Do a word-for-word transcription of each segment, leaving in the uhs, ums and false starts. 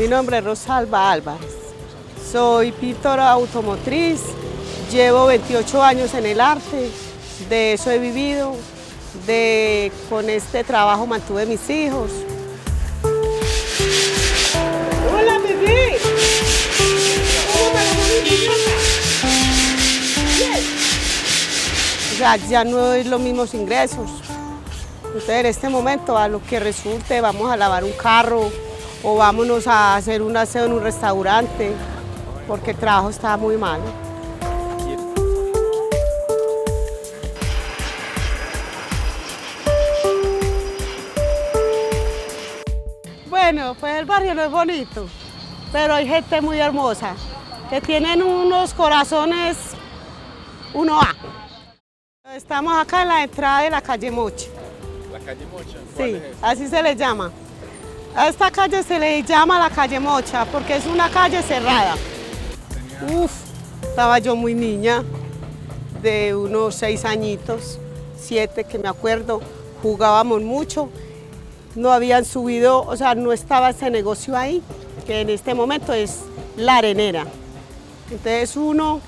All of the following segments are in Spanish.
Mi nombre es Rosalba Álvarez, soy pintora automotriz, llevo veintiocho años en el arte, de eso he vivido, de, con este trabajo mantuve mis hijos. ¡Hola, bebé! O sea, ya no es los mismos ingresos, entonces en este momento a lo que resulte vamos a lavar un carro, o vámonos a hacer un aseo en un restaurante, porque el trabajo está muy malo. Bueno, pues el barrio no es bonito, pero hay gente muy hermosa, que tienen unos corazones uno A. Estamos acá en la entrada de la calle Mocha. ¿La calle Mocha? ¿Cuál sí, es esa? Así se le llama. A esta calle se le llama la calle Mocha porque es una calle cerrada. Uf, estaba yo muy niña, de unos seis añitos, siete que me acuerdo, jugábamos mucho, no habían subido, o sea, no estaba ese negocio ahí, que en este momento es la arenera. Entonces uno,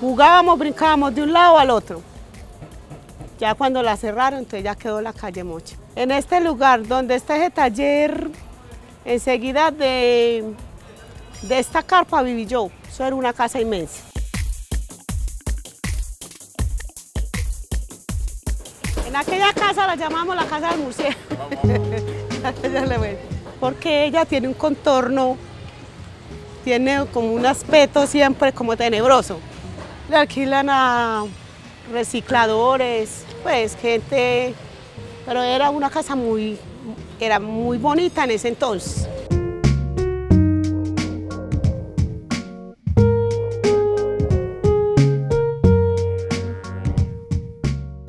jugábamos, brincábamos de un lado al otro. Ya cuando la cerraron, entonces ya quedó la calle Mocha. En este lugar donde está ese taller, enseguida de, de esta carpa viví yo. Eso era una casa inmensa. En aquella casa la llamamos la casa del murciélago. Porque ella tiene un contorno, tiene como un aspecto siempre como tenebroso. Le alquilan a recicladores, pues gente, pero era una casa muy, era muy bonita en ese entonces.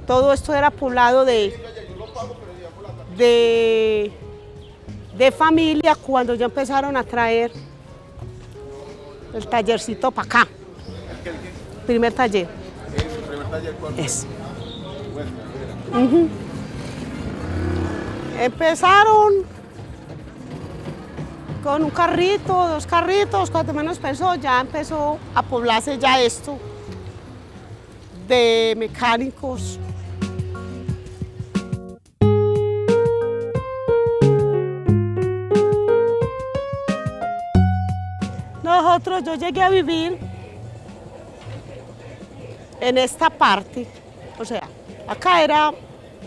Todo esto era poblado de, de, de familia cuando ya empezaron a traer el tallercito para acá, el primer taller. ¿El primer taller cuál? Es. Uh-huh. Empezaron con un carrito, dos carritos, cuanto menos pensó, ya empezó a poblarse ya esto de mecánicos. Nosotros, yo llegué a vivir en esta parte, o sea, acá era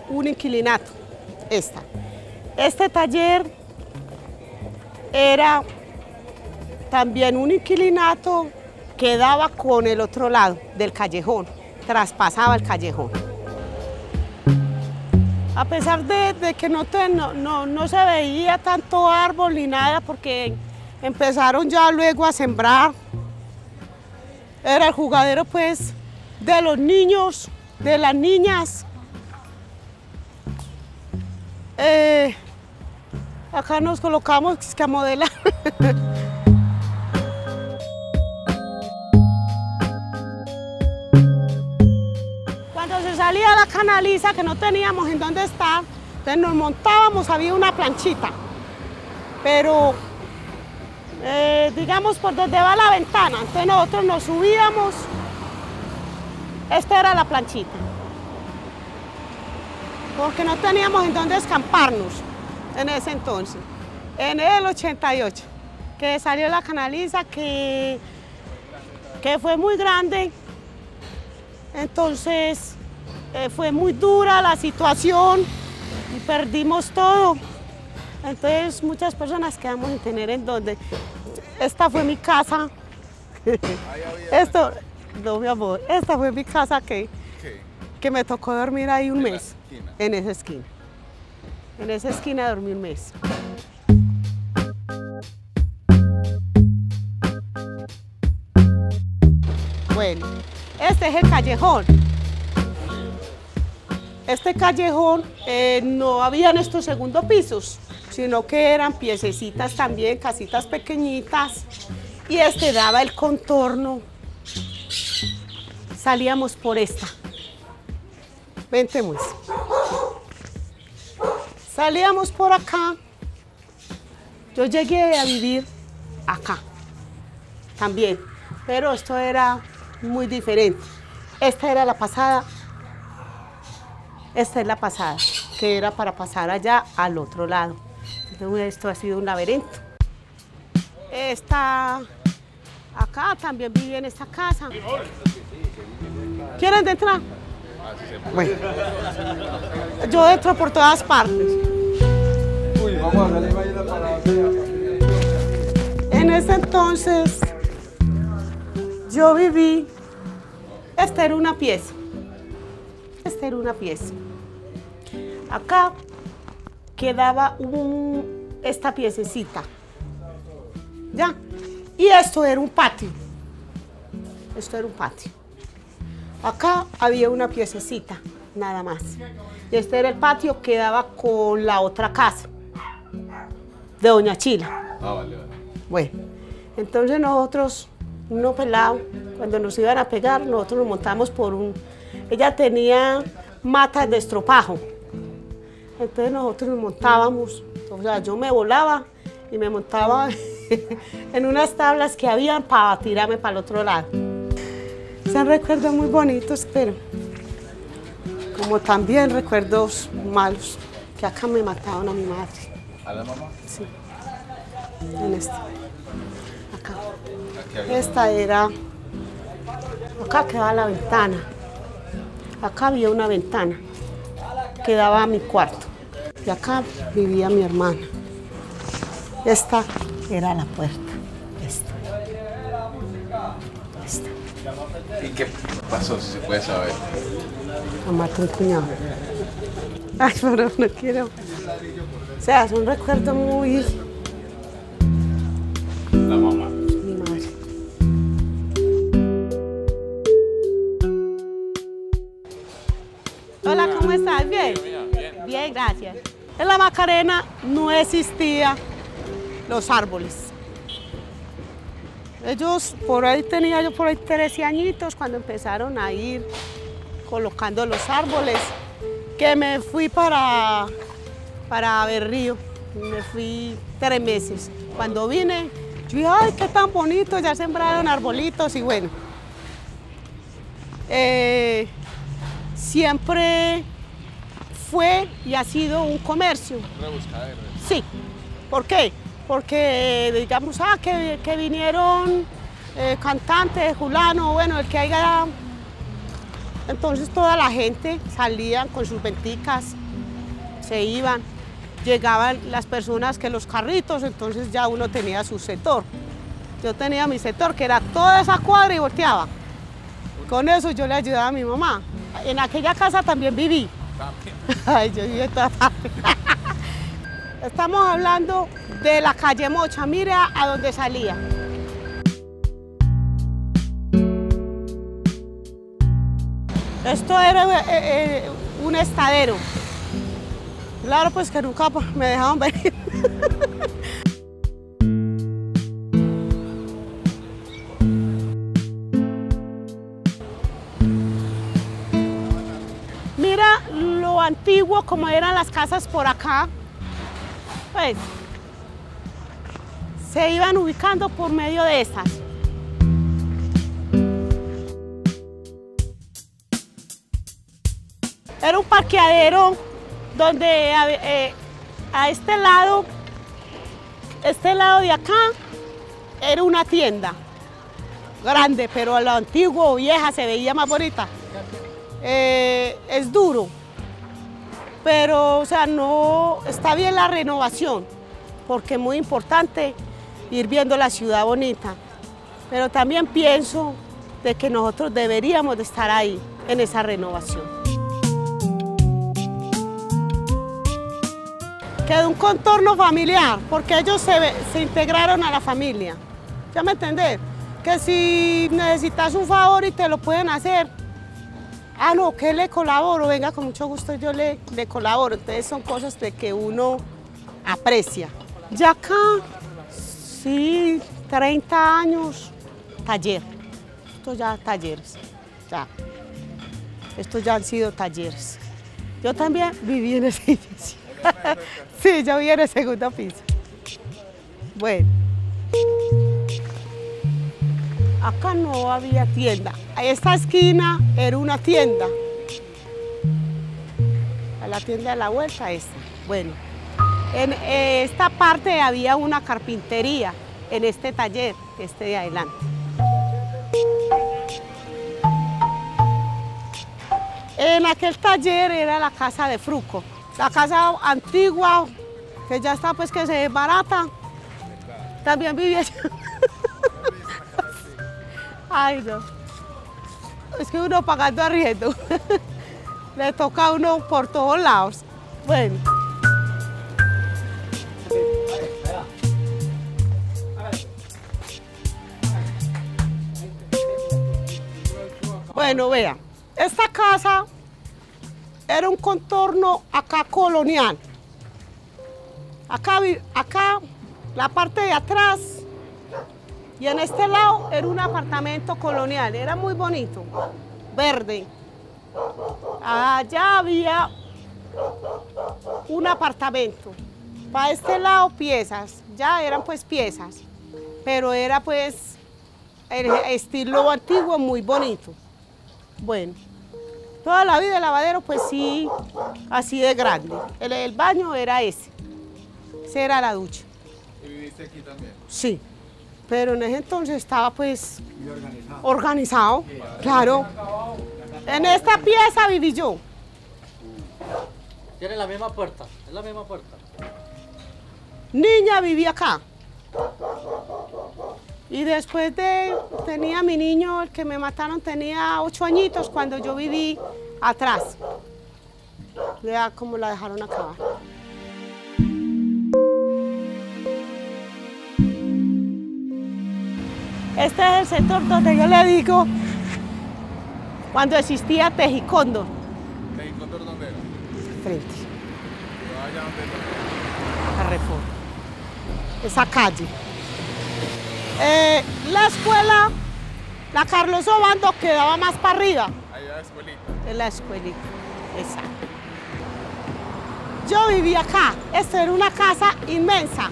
un inquilinato, esta. Este taller era también un inquilinato que daba con el otro lado del callejón, traspasaba el callejón. A pesar de, de que no, te, no, no, no se veía tanto árbol ni nada, porque empezaron ya luego a sembrar. Era el jugadero pues de los niños, de las niñas. Eh, Acá nos colocamos a modelar. Cuando se salía la canaliza, que no teníamos en dónde estar, entonces nos montábamos, había una planchita. Pero, eh, digamos, por donde va la ventana, entonces nosotros nos subíamos. Esta era la planchita. Porque no teníamos en dónde escamparnos. En ese entonces, en el ochenta y ocho, que salió la canaliza, que, que fue muy grande, entonces eh, fue muy dura la situación y perdimos todo. Entonces muchas personas quedamos sin tener en dónde. Esta fue mi casa. Esto, no mi amor, esta fue mi casa que, que me tocó dormir ahí un mes, en esa esquina. En esa esquina dormí un mes. Bueno, este es el callejón. Este callejón eh, no habían estos segundos pisos, sino que eran piececitas también, casitas pequeñitas. Y este daba el contorno. salíamos por esta. Vente, Muis. Salíamos por acá. Yo llegué a vivir acá también, pero esto era muy diferente. Esta era la pasada. Esta es la pasada, que era para pasar allá al otro lado. Entonces, esto ha sido un laberinto. Esta, acá también vive en esta casa. ¿Quieren entrar? Bueno, yo entro por todas partes. Uy, vamos a darle vaina para... En ese entonces, yo viví... Esta era una pieza. Esta era una pieza. Acá quedaba un, esta piececita. ¿Ya? Y esto era un patio. Esto era un patio. Acá había una piececita, nada más. Y este era el patio que daba con la otra casa, de Doña Chila. Ah, vale, vale. Bueno, entonces nosotros, uno pelado, cuando nos iban a pegar, nosotros nos montamos por un... Ella tenía matas de estropajo. Entonces nosotros nos montábamos, o sea, yo me volaba y me montaba en unas tablas que habían para tirarme para el otro lado. Son recuerdos muy bonitos, pero como también recuerdos malos, que acá me mataron a mi madre. ¿A la mamá? Sí, en esta, acá. Esta era, acá quedaba la ventana. Acá había una ventana que daba a mi cuarto. Y acá vivía mi hermana. Esta era la puerta. Esta. Esta. ¿Y qué pasó, si se puede saber? A matar un cuñado. Ay, pero no quiero. O sea, es un recuerdo muy... La mamá. Mi madre. Hola, ¿cómo estás? ¿Bien? Bien, bien. Bien, gracias. En la Macarena no existía los árboles. Ellos, por ahí tenía yo por ahí trece añitos cuando empezaron a ir colocando los árboles, que me fui para, para Berrío, me fui tres meses. Cuando vine, yo dije, ay, qué tan bonito, ya sembraron arbolitos y bueno. Eh, siempre fue y ha sido un comercio. Rebuscadero. Sí, ¿por qué? Porque digamos, ah, que, que vinieron eh, cantantes, fulano, bueno, el que haya... Entonces toda la gente salían con sus venticas, se iban, llegaban las personas que los carritos, entonces ya uno tenía su sector. Yo tenía mi sector, que era toda esa cuadra y volteaba. Con eso yo le ayudaba a mi mamá. En aquella casa también viví. También. Ay, yo viví en toda parte. Estamos hablando de la calle Mocha, mira a dónde salía. Esto era eh, eh, un estadero. Claro, pues que nunca me dejaban venir. Mira lo antiguo como eran las casas por acá. Pues, se iban ubicando por medio de estas. Era un parqueadero donde eh, a este lado, este lado de acá, era una tienda grande, pero a lo antiguo, vieja, se veía más bonita. Eh, es duro. Pero, o sea, no está bien la renovación, porque es muy importante ir viendo la ciudad bonita. Pero también pienso de que nosotros deberíamos de estar ahí, en esa renovación. Quedó un contorno familiar, porque ellos se, se integraron a la familia. ¿Ya me entendés? Que si necesitas un favor y te lo pueden hacer, ah, no, que le colaboro, venga, con mucho gusto yo le, le colaboro. Entonces son cosas de que uno aprecia. Ya acá, sí, treinta años, taller. Esto ya talleres. ya. Estos ya han sido talleres. Yo también viví en ese edificio. Sí, yo viví en el segundo piso. Bueno. Acá no había tienda. Esta esquina era una tienda. La tienda de la vuelta esta. Bueno, en esta parte había una carpintería, en este taller, este de adelante. En aquel taller era la casa de Fruco, la casa antigua, que ya está pues que se desbarata. También vivía yo. Ay no, es que uno pagando arriendo, le toca a uno por todos lados. Bueno. Bueno, vea, esta casa era un contorno acá colonial. Acá, acá, la parte de atrás, y en este lado era un apartamento colonial, era muy bonito, verde. Allá había un apartamento, para este lado piezas, ya eran pues piezas, pero era pues el estilo antiguo muy bonito. Bueno, toda la vida el lavadero pues sí, así de grande, el, el baño era ese, ese era la ducha. ¿Y viviste aquí también? Sí, pero en ese entonces estaba pues organizado, organizado sí, claro. En esta pieza viví yo. Tiene la misma puerta, es la misma puerta. Niña vivía acá. Y después de, tenía mi niño, el que me mataron, tenía ocho añitos cuando yo viví atrás. Vea cómo la dejaron acabar. Este es el sector donde yo le digo cuando existía Tejicondo. ¿Tejicondo dónde era? Frente. ¿Allá dónde era? Carrefour. Esa calle. Eh, la escuela, la Carlos Obando, quedaba más para arriba. Allá la escuelita. En la escuelita, exacto. Yo vivía acá. Esta era una casa inmensa.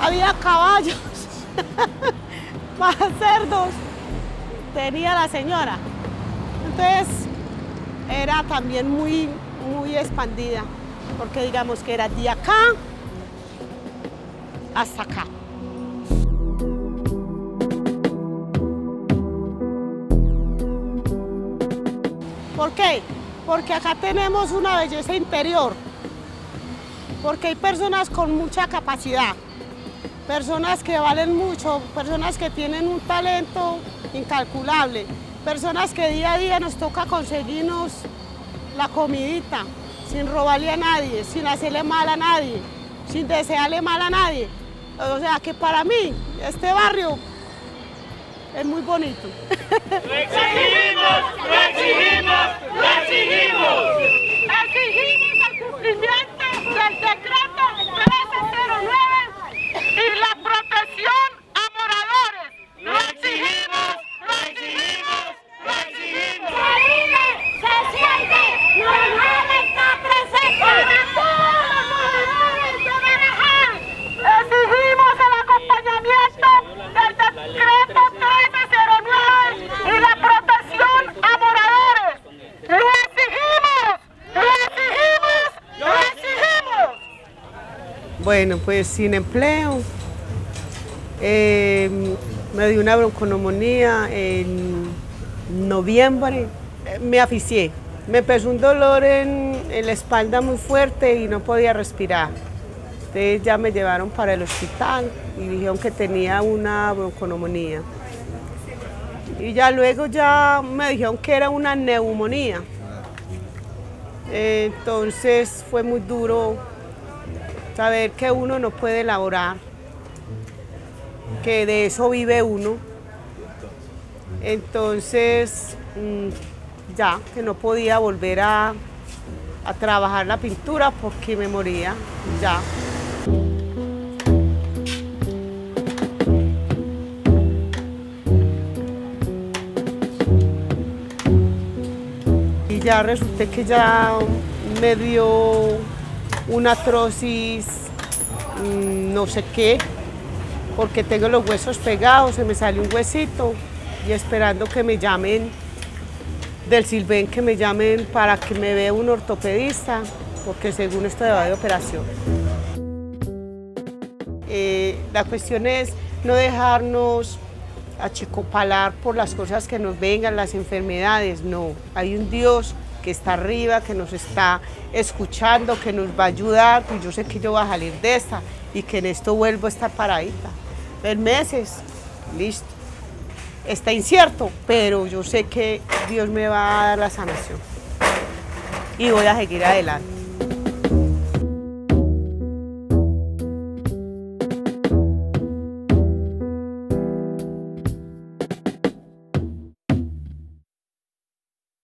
Había caballos, más cerdos. Tenía la señora. Entonces, era también muy, muy expandida, porque digamos que era de acá hasta acá. ¿Por qué? Porque acá tenemos una belleza interior, porque hay personas con mucha capacidad, personas que valen mucho, personas que tienen un talento incalculable. Personas que día a día nos toca conseguirnos la comidita, sin robarle a nadie, sin hacerle mal a nadie, sin desearle mal a nadie. O sea que para mí, este barrio es muy bonito. ¡Lo exigimos! ¡Lo exigimos! ¡Lo exigimos! Exigimos el cumplimiento del decreto trece cero nueve y la protección a moradores. ¡Lo exigimos! ¡Lo exigimos! ¡Lo exigimos! ¡Marina se siente! ¡Normal está presente! ¡Para todos los moradores de Baraján! ¡Exigimos el acompañamiento del decreto trece cero nueve y la protección a moradores! ¡Lo exigimos! ¡Lo exigimos! ¡Lo exigimos! Bueno, pues sin empleo. Eh... Me dio una bronconeumonía en noviembre, me asfixié. Me empezó un dolor en, en la espalda muy fuerte y no podía respirar. Entonces ya me llevaron para el hospital y dijeron que tenía una bronconeumonía. Y ya luego ya me dijeron que era una neumonía. Entonces fue muy duro saber que uno no puede laborar, que de eso vive uno. Entonces, ya, que no podía volver a, a trabajar la pintura porque me moría, ya. ya resulté que ya me dio una artrosis, no sé qué, porque tengo los huesos pegados, se me sale un huesito y esperando que me llamen del Silven, que me llamen para que me vea un ortopedista, porque según esto va de operación. Eh, la cuestión es no dejarnos achicopalar por las cosas que nos vengan, las enfermedades, no. Hay un Dios que está arriba, que nos está escuchando, que nos va a ayudar, pues yo sé que yo voy a salir de esta y que en esto vuelvo a estar paradita. Tres meses, listo. Está incierto, pero yo sé que Dios me va a dar la sanación y voy a seguir adelante.